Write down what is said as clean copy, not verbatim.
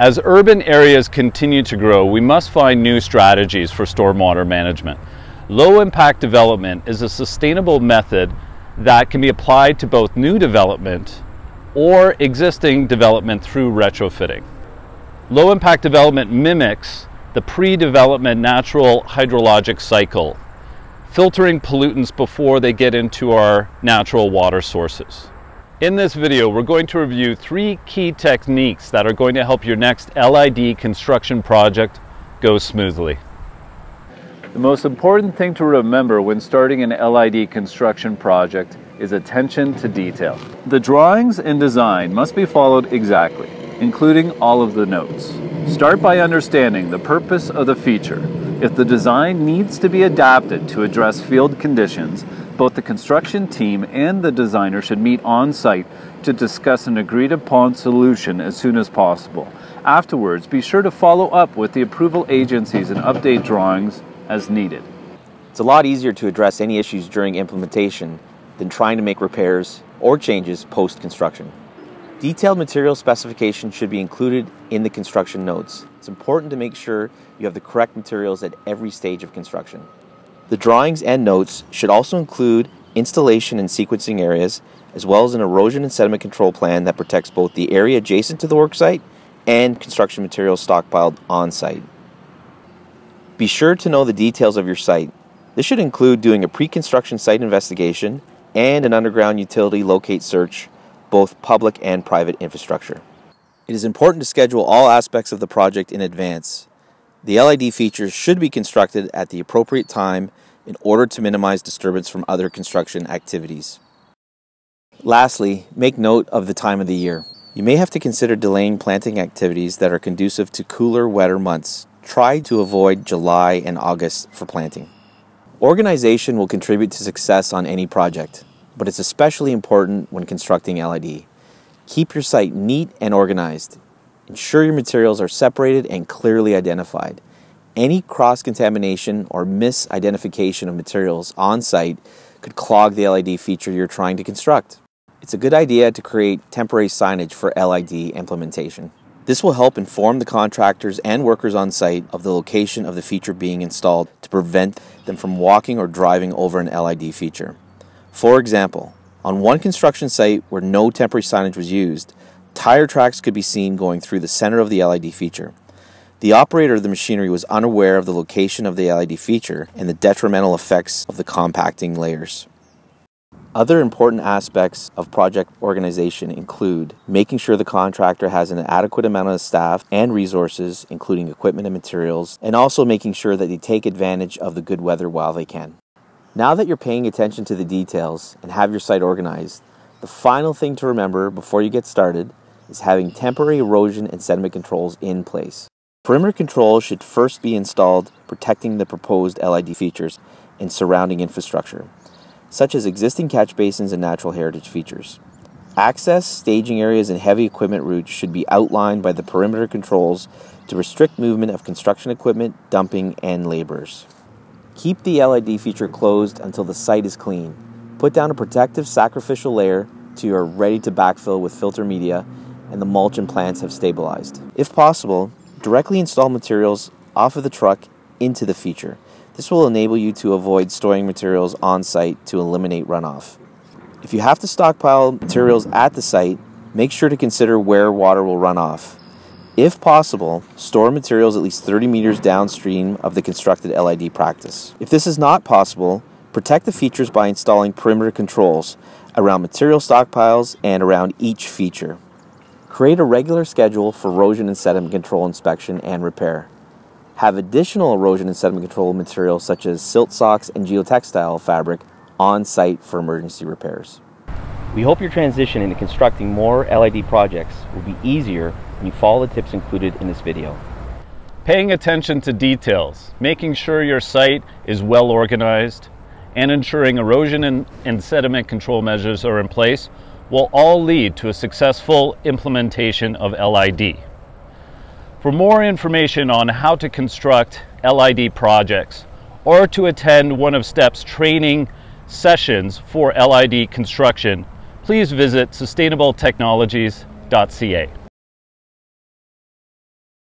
As urban areas continue to grow, we must find new strategies for stormwater management. Low-impact development is a sustainable method that can be applied to both new development or existing development through retrofitting. Low-impact development mimics the pre-development natural hydrologic cycle, filtering pollutants before they get into our natural water sources. In this video, we're going to review three key techniques that are going to help your next LID construction project go smoothly. The most important thing to remember when starting an LID construction project is attention to detail. The drawings and design must be followed exactly, including all of the notes. Start by understanding the purpose of the feature. If the design needs to be adapted to address field conditions, both the construction team and the designer should meet on-site to discuss an agreed-upon solution as soon as possible. Afterwards, be sure to follow up with the approval agencies and update drawings as needed. It's a lot easier to address any issues during implementation than trying to make repairs or changes post-construction. Detailed material specifications should be included in the construction notes. It's important to make sure you have the correct materials at every stage of construction. The drawings and notes should also include installation and sequencing areas, as well as an erosion and sediment control plan that protects both the area adjacent to the worksite and construction materials stockpiled on site. Be sure to know the details of your site. This should include doing a pre-construction site investigation and an underground utility locate search, both public and private infrastructure. It is important to schedule all aspects of the project in advance. The LID features should be constructed at the appropriate time in order to minimize disturbance from other construction activities. Lastly, make note of the time of the year. You may have to consider delaying planting activities that are conducive to cooler, wetter months. Try to avoid July and August for planting. Organization will contribute to success on any project, but it's especially important when constructing LID. Keep your site neat and organized. Ensure your materials are separated and clearly identified. Any cross-contamination or misidentification of materials on site could clog the LID feature you're trying to construct. It's a good idea to create temporary signage for LID implementation. This will help inform the contractors and workers on site of the location of the feature being installed to prevent them from walking or driving over an LID feature. For example, on one construction site where no temporary signage was used, tire tracks could be seen going through the center of the LID feature. The operator of the machinery was unaware of the location of the LID feature and the detrimental effects of the compacting layers. Other important aspects of project organization include making sure the contractor has an adequate amount of staff and resources, including equipment and materials, and also making sure that they take advantage of the good weather while they can. Now that you're paying attention to the details and have your site organized, the final thing to remember before you get started is having temporary erosion and sediment controls in place. Perimeter controls should first be installed, protecting the proposed LID features and surrounding infrastructure, such as existing catch basins and natural heritage features. Access, staging areas, and heavy equipment routes should be outlined by the perimeter controls to restrict movement of construction equipment, dumping, and laborers. Keep the LID feature closed until the site is clean. Put down a protective sacrificial layer till you are ready to backfill with filter media and the mulch and plants have stabilized. If possible, directly install materials off of the truck into the feature. This will enable you to avoid storing materials on site to eliminate runoff. If you have to stockpile materials at the site, make sure to consider where water will run off. If possible, store materials at least 30 meters downstream of the constructed LID practice. If this is not possible, protect the features by installing perimeter controls around material stockpiles and around each feature. Create a regular schedule for erosion and sediment control inspection and repair. Have additional erosion and sediment control materials such as silt socks and geotextile fabric on site for emergency repairs. We hope your transition into constructing more LID projects will be easier when you follow the tips included in this video. Paying attention to details, making sure your site is well organized, and ensuring erosion and sediment control measures are in place will all lead to a successful implementation of LID. For more information on how to construct LID projects or to attend one of STEP's training sessions for LID construction, please visit sustainabletechnologies.ca.